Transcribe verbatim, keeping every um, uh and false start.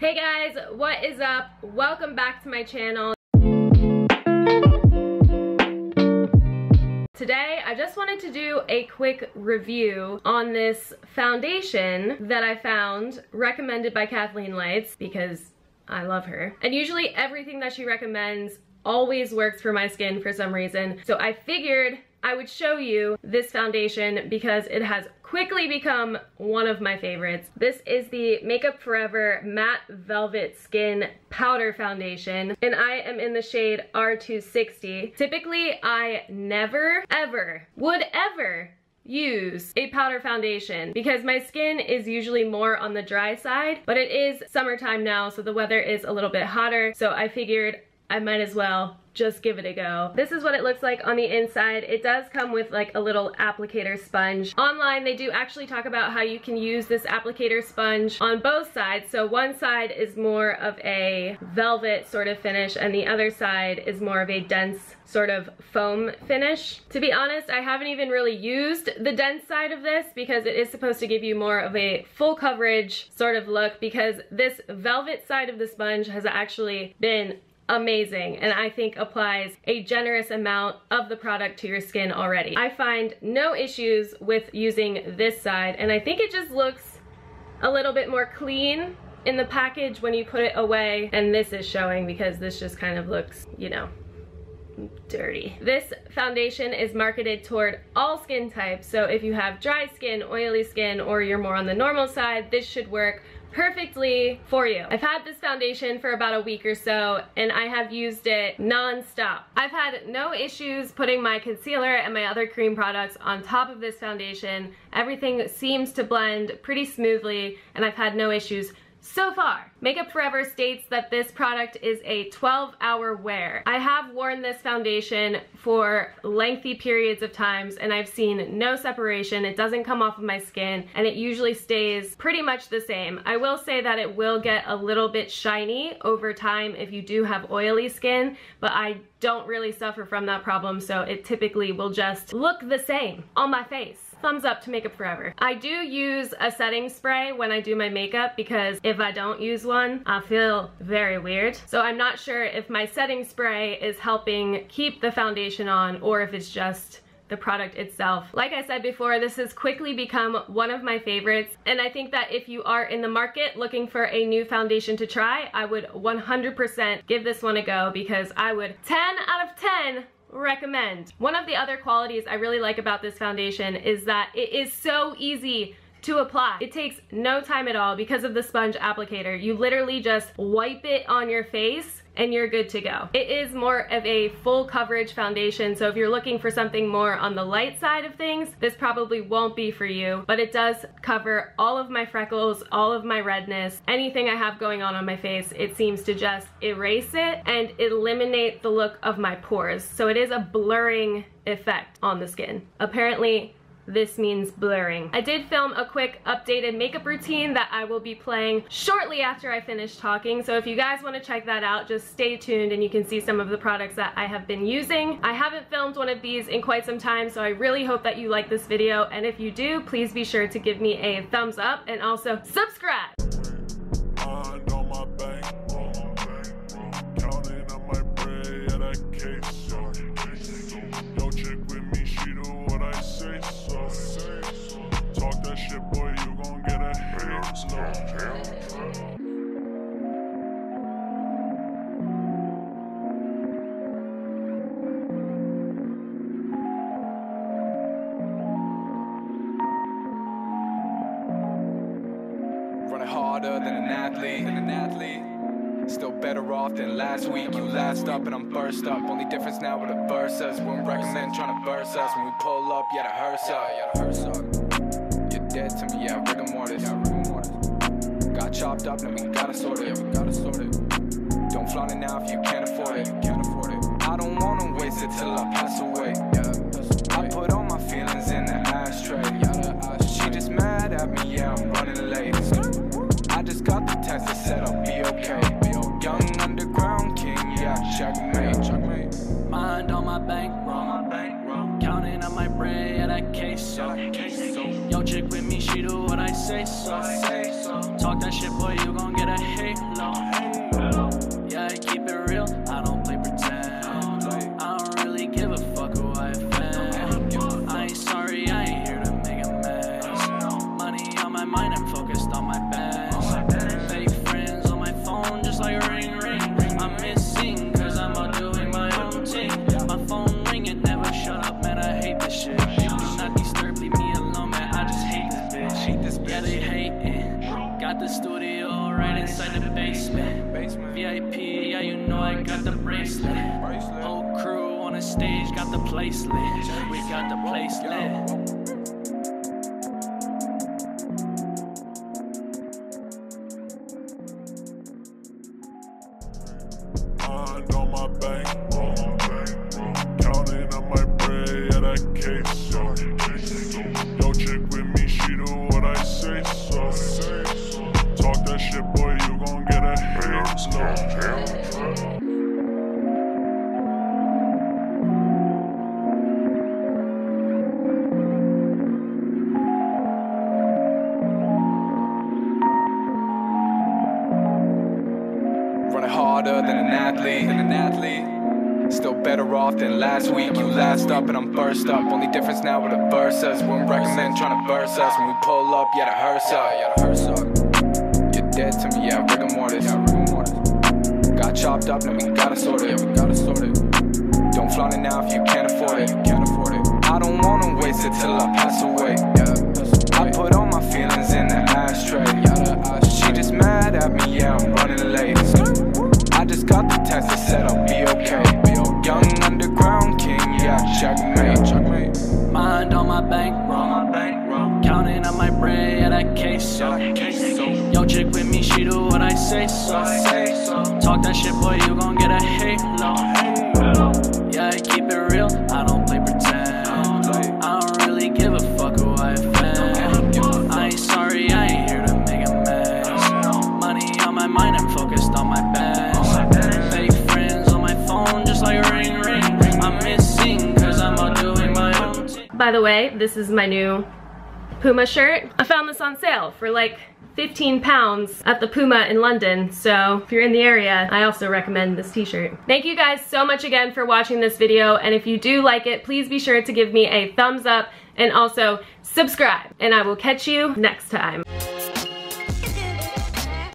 Hey guys, what is up? Welcome back to my channel. Today, I just wanted to do a quick review on this foundation that I found recommended by Kathleen Lights because I love her. And usually everything that she recommends always works for my skin for some reason. So I figured I would show you this foundation because it has quickly become one of my favorites. This is the Make Up Forever Matte Velvet Skin Powder Foundation, and I am in the shade R two sixty. Typically, I never, ever, would ever use a powder foundation because my skin is usually more on the dry side, but it is summertime now, so the weather is a little bit hotter, so I figured I might as well just give it a go. This is what it looks like on the inside. It does come with like a little applicator sponge. Online, they do actually talk about how you can use this applicator sponge on both sides. So one side is more of a velvet sort of finish and the other side is more of a dense sort of foam finish. To be honest, I haven't even really used the dense side of this because it is supposed to give you more of a full coverage sort of look, because this velvet side of the sponge has actually been amazing, and I think applies a generous amount of the product to your skin already. I find no issues with using this side, and I think it just looks a little bit more clean in the package when you put it away, and this is showing because this just kind of looks, you know, dirty. This foundation is marketed toward all skin types, so if you have dry skin, oily skin, or you're more on the normal side, this should work perfectly for you. I've had this foundation for about a week or so, and I have used it non-stop. I've had no issues putting my concealer and my other cream products on top of this foundation. Everything seems to blend pretty smoothly, and I've had no issues so far. Make Up Forever states that this product is a twelve hour wear. I have worn this foundation for lengthy periods of times and I've seen no separation. It doesn't come off of my skin and it usually stays pretty much the same. I will say that it will get a little bit shiny over time if you do have oily skin, but I don't really suffer from that problem, so it typically will just look the same on my face. Thumbs up to Make Up Forever. I do use a setting spray when I do my makeup because if I don't use one, I feel very weird. So I'm not sure if my setting spray is helping keep the foundation on or if it's just the product itself. Like I said before, this has quickly become one of my favorites, and I think that if you are in the market looking for a new foundation to try, I would one hundred percent give this one a go because I would ten out of ten recommend. One of the other qualities I really like about this foundation is that it is so easy to apply. It takes no time at all because of the sponge applicator. You literally just wipe it on your face and you're good to go. It is more of a full coverage foundation, so if you're looking for something more on the light side of things, this probably won't be for you, but it does cover all of my freckles, all of my redness, anything I have going on on my face. It seems to just erase it and eliminate the look of my pores. So it is a blurring effect on the skin. Apparently, this means blurring. I did film a quick updated makeup routine that I will be playing shortly after I finish talking, so if you guys want to check that out, just stay tuned and you can see some of the products that I have been using. I haven't filmed one of these in quite some time, so I really hope that you like this video, and if you do, please be sure to give me a thumbs up and also subscribe! Harder than an athlete, than an athlete. Still better off than last week. You last up and I'm burst up. Only difference now with the verses. Wouldn't recommend trying to verse us. When we pull up, yeah, the hearse up. Yeah, the hearse up. You're dead to me, yeah, rigor mortis. Yeah, rigor mortis. Got chopped up, then we gotta sort it. Yeah, we gotta sort it. Don't flaunt it now if you can't afford it. You can't afford it. I don't wanna waste it till I pass away. Yeah, I put all my feelings in the ashtray. Yeah, the ashtray. She just mad at me, yeah, I'm running late. I just got the text that said I'll be okay. Young underground king, yeah, checkmate, checkmate. Mind on my bankroll, counting on my bread, yeah, that queso. Yo, chick with me, she do what I say so. Talk that shit, boy, you gon' get a halo. Yeah, I keep it real, I don't play pretend. I don't really give a fuck who I offend. I ain't sorry, I ain't here to make a mess. Money on my mind, I'm focused on my best. Fake friends on my phone, just like ring ring. I'm missing, cause I'm out doing my own thing. My phone ringing, never shut up, man, I hate this shit. The studio right inside the basement. basement V I P, yeah, you know I got the bracelet, bracelet. Whole crew on the stage got the place lit. We got the place lit. Harder than an athlete, than an athlete. Still better off than last week. You last up and I'm first up. Only difference now with a verse us. Wouldn't recommend trying to verse us. When we pull up, yeah, the hearse up. Yeah, the hearse up. You're dead to me, yeah, rigor mortis. Yeah, rigor mortis. Got chopped up, then we gotta sort it. Yeah, we gotta sort it. Don't flaunt it now if you can't afford it. You can't afford it. I don't wanna waste it till I pass away. Yeah, I put all my feelings in the ashtray. She just mad at me, yeah, I'm running late. I just got the text that said I'll be okay. Young underground king, yeah, checkmate. Mind on my bankroll, counting on my bread, yeah, that queso. Yo, chick with me, she do what I say so. Talk that shit, boy, you gon' get a halo. Yeah, I keep it real, I don't play pretend. I don't really give a fuck who I offend. I ain't sorry, I ain't here to make a mess. Money on my mind, I'm focused on my best. By the way, this is my new Puma shirt. I found this on sale for like fifteen pounds at the Puma in London, so if you're in the area, I also recommend this t-shirt. Thank you guys so much again for watching this video, and if you do like it, please be sure to give me a thumbs up and also subscribe, and I will catch you next time.